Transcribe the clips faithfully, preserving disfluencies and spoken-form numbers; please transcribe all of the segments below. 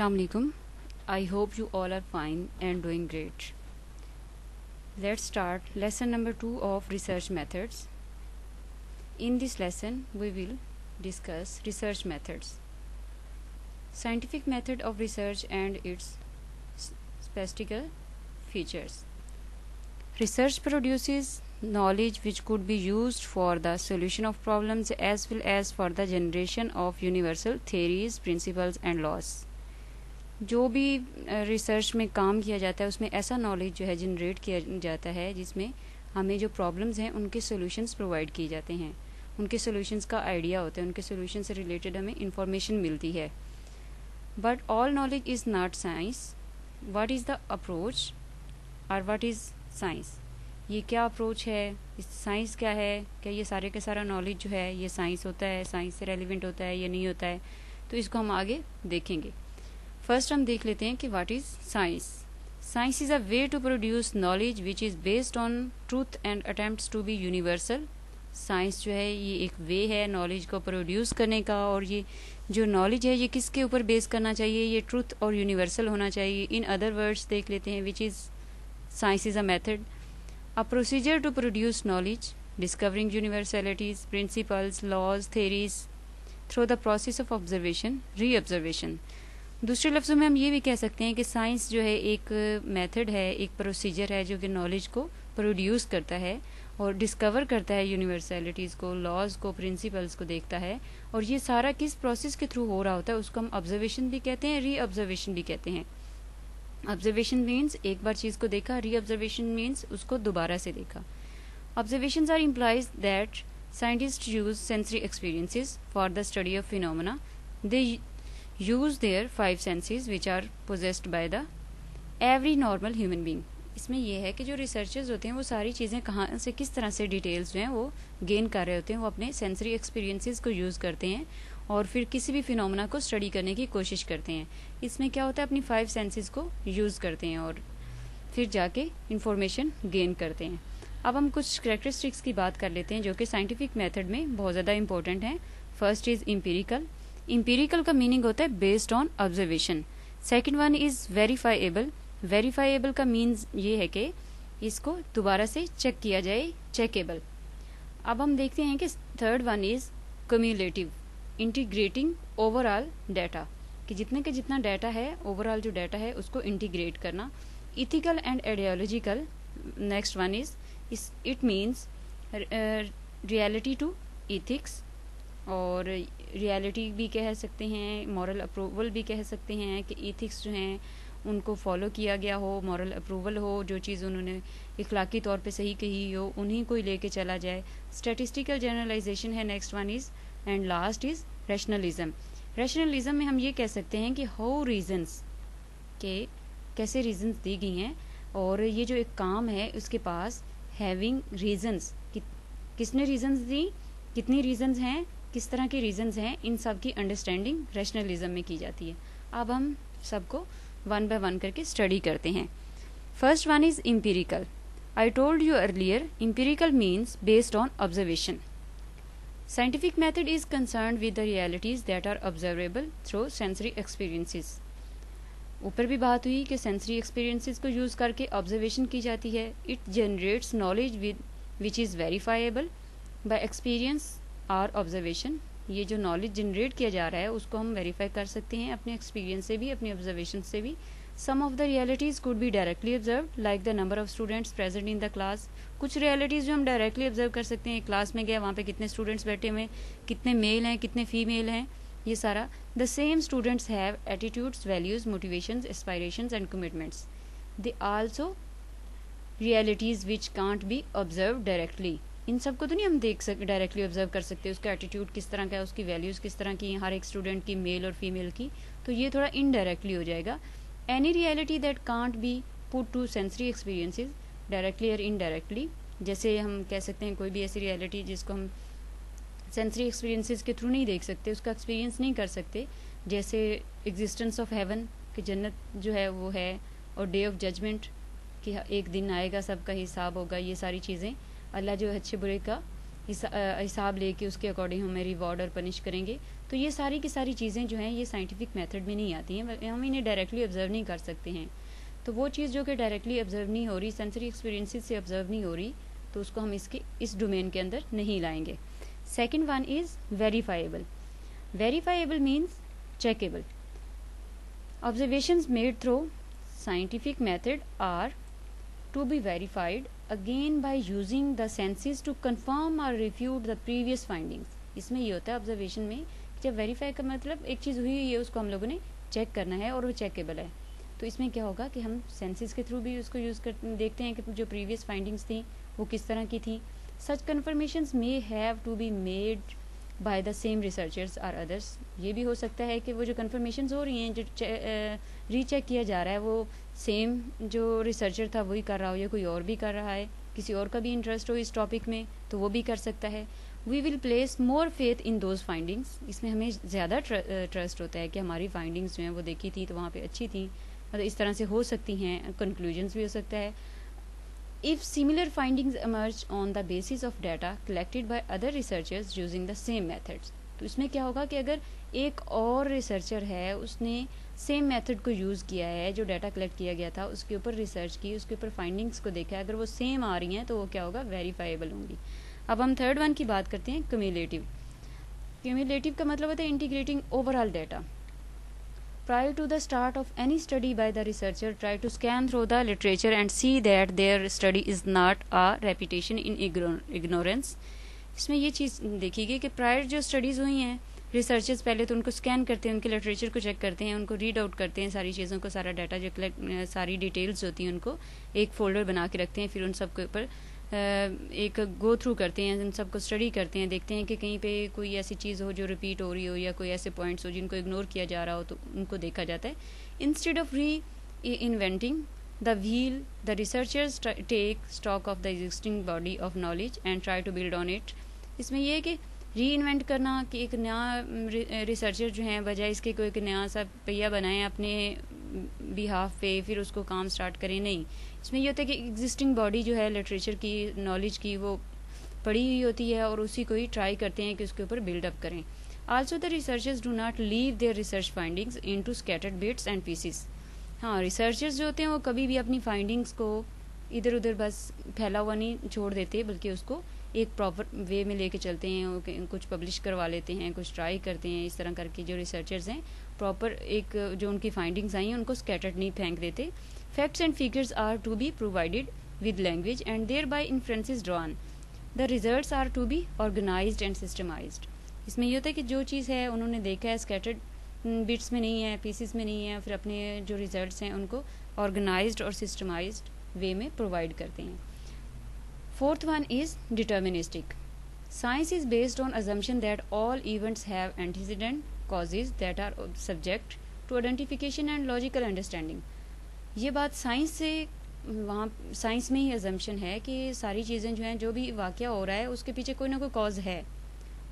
Assalamu alaikum. I hope you all are fine and doing great. Let's start lesson number two of research methods. In this lesson, we will discuss research methods, scientific method of research and its specific features. Research produces knowledge which could be used for the solution of problems as well as for the generation of universal theories, principles and laws. जो भी research में काम किया जाता है उसमें ऐसा knowledge जो है जनरेट किया जाता है जिसमें हमें जो प्रॉब्लम्स हैं उनके सॉल्यूशंस प्रोवाइड किए जाते हैं, उनके सॉल्यूशंस का आइडिया होता है, उनके सॉल्यूशन से रिलेटेड हमें इंफॉर्मेशन मिलती है. But all knowledge is not science. What is the approach और व्हाट इज़ साइंस? ये क्या अप्रोच है, साइंस क्या है, क्या ये सारे का सारा नॉलेज जो है ये साइंस होता है, साइंस से रेलिवेंट होता है या नहीं होता है? तो इसको हम आगे देखेंगे. फर्स्ट हम देख लेते हैं कि what is science. Science is a way to produce knowledge which is based on truth and attempts to be universal. Science जो है ये एक वे है नॉलेज को प्रोड्यूस करने का, और ये जो नॉलेज है ये किसके ऊपर बेस करना चाहिए, ये ट्रूथ और यूनिवर्सल होना चाहिए. इन अदर वर्ड्स देख लेते हैं which is science is a method, a procedure to produce knowledge discovering universalities, principles, laws, theories through the process of observation, री ऑब्जर्वेशन. दूसरे लफ्ज़ों में हम ये भी कह सकते हैं कि साइंस जो है एक मेथड है, एक प्रोसीजर है जो कि नॉलेज को प्रोड्यूस करता है और डिस्कवर करता है, यूनिवर्सलिटीज़ को, लॉज को, प्रिंसिपल्स को देखता है. और ये सारा किस प्रोसेस के थ्रू हो रहा होता है उसको हम ऑब्जर्वेशन भी कहते हैं, री ऑब्जर्वेशन भी कहते हैं. ऑब्जर्वेशन मीन्स एक बार चीज़ को देखा, री ऑब्जर्वेशन मीन्स उसको दोबारा से देखा. Observations are implies that scientist use sensory experiences for the study of phenomena. They use their five senses which are possessed by the every normal human being. इसमें यह है कि जो रिसर्चर्स होते हैं वो सारी चीज़ें कहाँ से, किस तरह से डिटेल्स जो हैं वो गेन कर रहे होते हैं, वो अपने सेंसरी एक्सपीरियंसेस को यूज़ करते हैं और फिर किसी भी फिनोमेना को स्टडी करने की कोशिश करते हैं. इसमें क्या होता है, अपनी फाइव सेंसेस को यूज़ करते हैं और फिर जाके इंफॉर्मेशन गेन करते हैं. अब हम कुछ करैक्टरिस्टिक्स की बात कर लेते हैं जो कि साइंटिफिक मेथड में बहुत ज़्यादा इंपॉर्टेंट हैं. First is empirical. एम्पिरिकल का मीनिंग होता है based on observation. Second one is verifiable. Verifiable का मीन्स ये है कि इसको दोबारा से चेक किया जाए, चेकेबल. अब हम देखते हैं कि third one is cumulative, integrating overall data, कि जितने के जितना डाटा है, ओवरऑल जो डाटा है उसको इंटीग्रेट करना. Ethical and ideological. Next one is it means reality to ethics, और रियलिटी भी कह सकते हैं, मॉरल अप्रूवल भी कह सकते हैं, कि इथिक्स जो हैं उनको फॉलो किया गया हो, मॉरल अप्रूवल हो, जो चीज़ उन्होंने इखलाकी तौर पे सही कही हो उन्हीं को ही लेके चला जाए. स्टैटिस्टिकल जनरलाइजेशन है next one is. And last is rationalism. Rationalism में हम ये कह सकते हैं कि हाउ रीजंस, के कैसे रीजंस दी गई हैं, और ये जो एक काम है उसके पास हैविंग रीजंस, कि किसने रीजंस दी, कितनी रीजंस हैं, किस तरह के रीजंस हैं, इन सब की अंडरस्टैंडिंग रैशनलिज्म में की जाती है. अब हम सबको वन बाय वन करके स्टडी करते हैं. First one is empirical. I told you earlier empirical means based on observation. Scientific method is concerned with the realities that are observable through sensory experiences. ऊपर भी बात हुई कि sensory experiences को use करके observation की जाती है. It generates knowledge with which is verifiable by experience or observation. ये जो knowledge generate किया जा रहा है उसको हम verify कर सकते हैं अपने experience से भी, अपने observation से भी. Some of the realities could be directly observed, like the number of students present in the class. कुछ realities जो हम directly observe कर सकते हैं, class में गए वहाँ पे कितने students बैठे हुए, कितने male हैं, कितने female हैं, ये सारा. The same students have attitudes, values, motivations, aspirations and commitments. They also realities which can't be observed directly. इन सबको तो नहीं हम देख सकते, डायरेक्टली ऑब्जर्व कर सकते. उसका एटीट्यूड किस तरह का है, उसकी वैल्यूज़ किस तरह की हैं हर एक स्टूडेंट की, मेल और फीमेल की, तो ये थोड़ा इनडायरेक्टली हो जाएगा. Any reality that can't be put to sensory experiences directly or indirectly, जैसे हम कह सकते हैं कोई भी ऐसी reality जिसको हम sensory experiences के through नहीं देख सकते, उसका experience नहीं कर सकते, जैसे existence of heaven, कि जन्नत जो है वो है, और day of judgment, कि एक दिन आएगा सबका हिसाब होगा, ये सारी चीज़ें अल्लाह जो अच्छे बुरे का हिसाब लेके उसके अकॉर्डिंग हमें रिवॉर्ड और पनिश करेंगे. तो ये सारी की सारी चीज़ें जो हैं ये साइंटिफिक मेथड में नहीं आती हैं, हम इन्हें डायरेक्टली ऑब्जर्व नहीं कर सकते हैं। तो वो चीज़ जो कि डायरेक्टली ऑब्जर्व नहीं हो रही, सेंसरी एक्सपीरियंसेस से ऑब्जर्व नहीं हो रही, तो उसको हम इसके इस डोमेन के अंदर नहीं लाएंगे। Second one is verifiable. Verifiable means checkable. Observations made through scientific method are to be verified again by using the senses to confirm or refute the previous findings। इसमें ये होता है observation में कि जब verify का मतलब एक चीज़ हुई है उसको हम लोगों ने check करना है और वो checkable है, तो इसमें क्या होगा कि हम senses के through भी उसको use कर देखते हैं कि जो previous findings थी वो किस तरह की थी। Such confirmations may have to be made by the same researchers or others। ये भी हो सकता है कि वो जो confirmations हो रही हैं, जो रीचेक किया जा रहा है, वो सेम जो रिसर्चर था वही कर रहा हो या कोई और भी कर रहा है, किसी और का भी इंटरेस्ट हो इस टॉपिक में तो वो भी कर सकता है। We will place more faith in those findings. इसमें हमें ज़्यादा ट्रस्ट होता है कि हमारी फाइंडिंग्स जो हैं वो देखी थी तो वहाँ पे अच्छी थी, मतलब इस तरह से हो सकती हैं, कंक्लूजन्स भी हो सकता है। If similar findings emerge on the basis of data collected by other researchers using the same methods. तो इसमें क्या होगा कि अगर एक और रिसर्चर है उसने सेम मेथड को यूज़ किया है, जो डाटा कलेक्ट किया गया था उसके ऊपर रिसर्च की, उसके ऊपर फाइंडिंग्स को देखा, अगर वो सेम आ रही हैं तो वो क्या होगा, वेरीफाइबल होंगी। अब हम थर्ड वन की बात करते हैं, क्यूम्युलेटिव। क्यूम्युलेटिव का मतलब होता है integrating overall data. Prior to the start of any study by the researcher try to scan through the literature and see that their study is not a repetition in ignorance. इसमें ये चीज़ देखी गई कि prior जो studies हुई हैं, researchers पहले तो उनको स्कैन करते हैं, उनके लिटरेचर को चेक करते हैं, उनको रीड आउट करते हैं, सारी चीज़ों को, सारा डाटा जो कलेक्ट, सारी डिटेल्स होती हैं उनको एक फोल्डर बना के रखते हैं, फिर उन सबके ऊपर एक गो थ्रू करते हैं, उन सबको स्टडी करते हैं, देखते हैं कि कहीं पे कोई ऐसी चीज़ हो जो रिपीट हो रही हो या कोई ऐसे पॉइंट्स हो जिनको इग्नोर किया जा रहा हो, तो उनको देखा जाता है। Instead of reinventing the wheel the researchers take stock of the existing body of knowledge and try to build on it. इसमें यह है कि री इन्वेंट करना कि एक नया रिसर्चर जो हैं बजाय इसके कोई एक नया सा पहिया बनाएं अपने बिहाफ पे फिर उसको काम स्टार्ट करें, नहीं। इसमें ये होता है कि एग्जिस्टिंग बॉडी जो है लिटरेचर की, नॉलेज की, वो पड़ी हुई होती है और उसी को ही ट्राई करते हैं कि उसके ऊपर बिल्डअप करें। Also the researchers do not leave their research findings into scattered bits and pieces. हाँ, रिसर्चर्स जो होते हैं वो कभी भी अपनी फाइंडिंग्स को इधर उधर बस फैला हुआ नहीं छोड़ देते, बल्कि उसको एक प्रॉपर वे में लेके चलते हैं, कुछ पब्लिश करवा लेते हैं, कुछ ट्राई करते हैं। इस तरह करके जो रिसर्चर्स हैं प्रॉपर एक जो उनकी फाइंडिंग्स आई हैं उनको स्कैटर्ड नहीं फेंक देते। Facts and figures are to be provided with language and thereby inferences drawn the results are to be organised and systematised. इसमें यह होता है कि जो चीज़ है उन्होंने देखा है, स्कैटर्ड बिट्स में नहीं है, पीसेस में नहीं है, फिर अपने जो रिजल्ट्स हैं उनको ऑर्गेनाइज्ड और सिस्टमाइज्ड वे में प्रोवाइड करते हैं। Fourth one is deterministic. Science is based on assumption that all events have antecedent causes that are subject to identification and logical understanding. ये बात साइंस से, वहाँ साइंस में ही assumption है कि सारी चीज़ें जो हैं, जो भी वाक़या हो रहा है उसके पीछे कोई ना कोई cause है,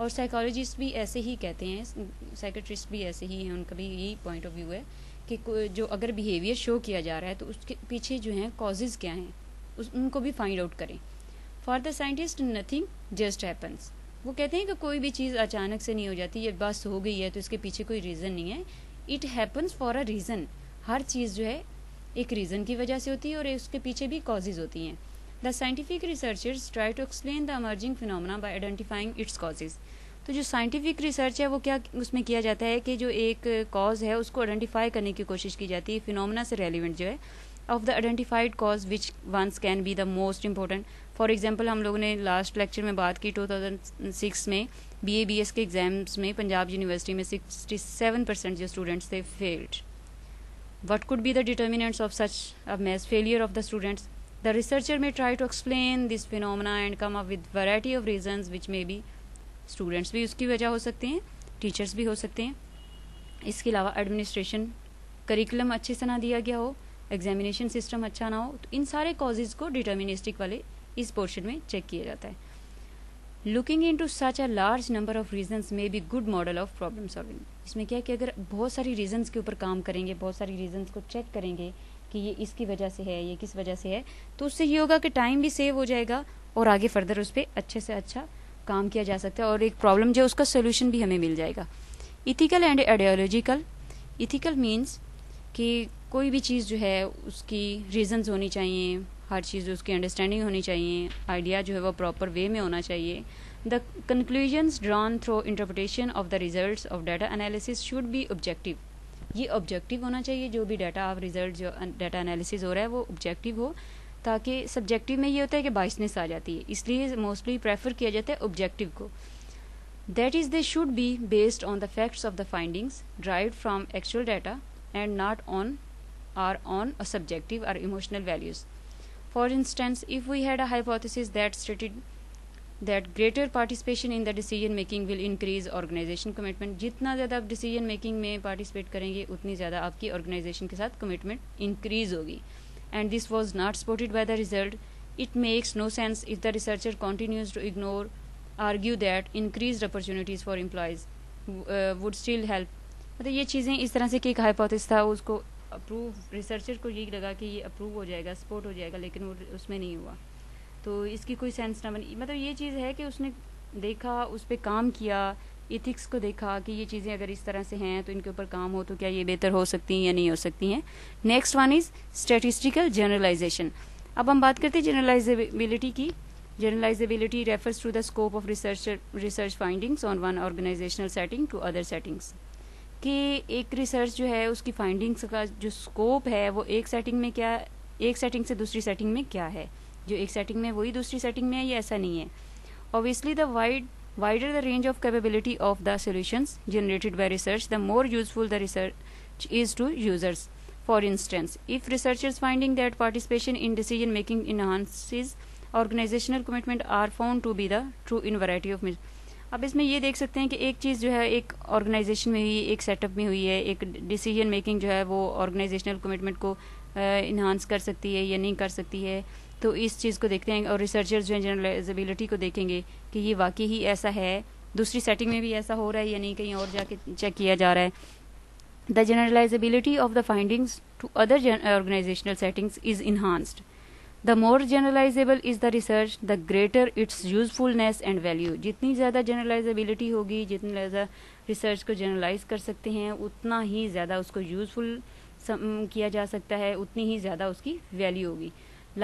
और साइकोलॉजिस्ट भी ऐसे ही कहते हैं, साइकेट्रिस्ट भी ऐसे ही हैं, उनका भी यही पॉइंट ऑफ व्यू है कि जो अगर बिहेवियर शो किया जा रहा है तो उसके पीछे जो हैं कॉजेज़ क्या हैं उस उनको भी फाइंड आउट करें। For the scientist nothing just happens. वो कहते हैं कि कोई भी चीज़ अचानक से नहीं हो जाती, ये बस हो गई है तो इसके पीछे कोई रीज़न नहीं है। It happens for a reason. हर चीज़ जो है एक रीज़न की वजह से होती है और उसके पीछे भी कॉजेज़ होती हैं। The scientific researchers try to explain the emerging phenomena by identifying its causes. तो जो साइंटिफिक रिसर्च है वो क्या उसमें किया जाता है कि जो एक कॉज है उसको आइडेंटिफाई करने की कोशिश की जाती है, फिनोमेना से रेलिवेंट जो है, of the identified cause which once can be the most important. For example, हम लोगों ने लास्ट लेक्चर में बात की दो हज़ार छह में बी ए बी एस के एग्जाम्स में पंजाब यूनिवर्सिटी में सड़सठ परसेंट जो स्टूडेंट्स थे failed. What could be the determinants of such a mass failure of the students. The researcher may try to explain this phenomena and come up with variety of reasons which may be. Students भी उसकी वजह हो सकते हैं, teachers भी हो सकते हैं, इसके अलावा एडमिनिस्ट्रेशन, करिकुलम अच्छे से ना दिया गया हो, एग्जामिनेशन सिस्टम अच्छा ना हो, तो इन सारे कॉजेज़ को डिटर्मिनिस्टिक वाले इस पोर्शन में चेक किया जाता है। Looking into such a large number of reasons may be good model of problem solving. इसमें क्या है कि अगर बहुत सारी रीजंस के ऊपर काम करेंगे, बहुत सारी रीजंस को चेक करेंगे कि ये इसकी वजह से है, ये किस वजह से है, तो उससे ये होगा कि टाइम भी सेव हो जाएगा और आगे फर्दर उस पर अच्छे से अच्छा काम किया जा सकता है और एक प्रॉब्लम जो है उसका सोल्यूशन भी हमें मिल जाएगा। ethical and ideological. ethical means कि कोई भी चीज़ जो है उसकी reasons होनी चाहिए, हर चीज़ उसकी अंडरस्टैंडिंग होनी चाहिए, आइडिया जो है वो प्रॉपर वे में होना चाहिए. The conclusions drawn through interpretation of the results of data analysis should be objective. ये objective होना चाहिए, जो भी data आप result जो data analysis हो रहा है वो objective हो, ताकि subjective में ये होता है कि biasness आ जाती है, इसलिए mostly prefer किया जाता है objective को. That is, they should be based on the facts of the findings derived from actual data and not on or on a subjective or emotional values. For instance, if we had a hypothesis that stated that greater participation in the decision making will increase organization commitment, जितना ज़्यादा आप decision making में participate करेंगे उतनी ज़्यादा आपकी organization के साथ commitment increase होगी, and this was not supported by the result, it makes no sense if the researcher continues to ignore argue that increased opportunities for employees uh, would still help. मतलब ये चीज़ें इस तरह से कि एक हाइपोथेसिस था, उसको अप्रूव रिसर्चर को ये लगा कि ये अप्रूव हो जाएगा, सपोर्ट हो जाएगा, लेकिन वो उसमें नहीं हुआ, तो इसकी कोई सेंस ना बनी. मतलब ये चीज़ है कि उसने देखा, उस पर काम किया, एथिक्स को देखा कि ये चीज़ें अगर इस तरह से हैं तो इनके ऊपर काम हो तो क्या ये बेहतर हो सकती हैं या नहीं हो सकती हैं. Next one is statistical generalisation. अब हम बात करते हैं जनरलाइजेबिलिटी की. Generalizability refers to the scope of research research findings on one organizational setting to other settings. कि एक research जो है उसकी findings का जो scope है वो एक setting में क्या, एक setting से दूसरी setting में क्या है, जो एक setting में वही दूसरी setting में है, ये ऐसा नहीं है. Obviously, the wide wider the range of capability of the solutions generated by research, the more useful the research is to users. For instance, if researchers finding that participation in decision making enhances organisational commitment are found to be the true in variety of means. अब इसमें ये देख सकते हैं कि एक चीज़ जो है एक ऑर्गेनाइजेशन में हुई, एक सेटअप में हुई है, एक डिसीजन मेकिंग जो है वो ऑर्गेनाइजेशनल कमिटमेंट को इन्हांस कर सकती है या नहीं कर सकती है, तो इस चीज़ को देखते हैं. और रिसर्चर्स जो है जनरलाइजेबिलिटी को देखेंगे कि ये वाकई ही ऐसा है, दूसरी सेटिंग में भी ऐसा हो रहा है या नहीं, कहीं और जाके चेक किया जा रहा है. The generalisability of the findings to other organisational settings is enhanced. The more generalizable is the research, the greater its usefulness and value. जितनी ज़्यादा generalizability होगी, जितनी ज़्यादा research को generalize कर सकते हैं, उतना ही ज़्यादा उसको useful किया जा सकता है, उतनी ही ज़्यादा उसकी value होगी.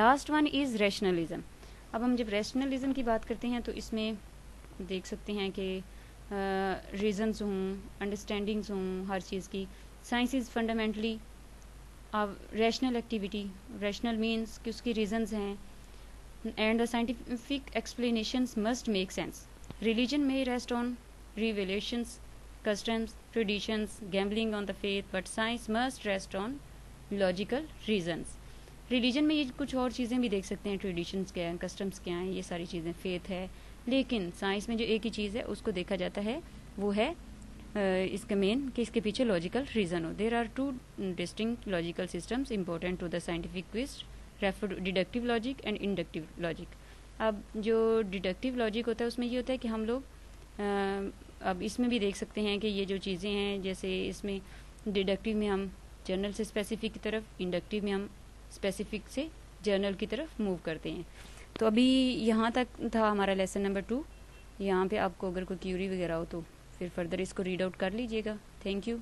Last one is rationalism. अब हम जब rationalism की बात करते हैं तो इसमें देख सकते हैं कि uh, reasons हों, understandings हों हर चीज़ की. Science is fundamentally अब रैशनल एक्टिविटी. रैशनल मीन्स कि उसकी रीजंस हैं, and the scientific explanations must make sense. Religion may rest on revelations, customs, traditions, gambling on the faith, but science must rest on logical reasons. Religion में ये कुछ और चीज़ें भी देख सकते हैं, ट्रेडिशंस क्या हैं, कस्टम्स क्या हैं, ये सारी चीज़ें, फेथ है, लेकिन साइंस में जो एक ही चीज़ है उसको देखा जाता है वो है Uh, इसका मेन कि इसके पीछे लॉजिकल रीज़न हो. There are two distinct logical systems important to the scientific quest, refer deductive logic and inductive logic. अब जो डिडक्टिव लॉजिक होता है उसमें ये होता है कि हम लोग uh, अब इसमें भी देख सकते हैं कि ये जो चीज़ें हैं, जैसे इसमें डिडक्टिव में हम जनरल से स्पेसिफिक की तरफ, इंडक्टिव में हम स्पेसिफिक से जनरल की तरफ मूव करते हैं. तो अभी यहाँ तक था हमारा लेसन नंबर टू. यहाँ पर आपको अगर कोई क्यूरी वगैरह हो तो फिर फर्दर इसको रीड आउट कर लीजिएगा. Thank you.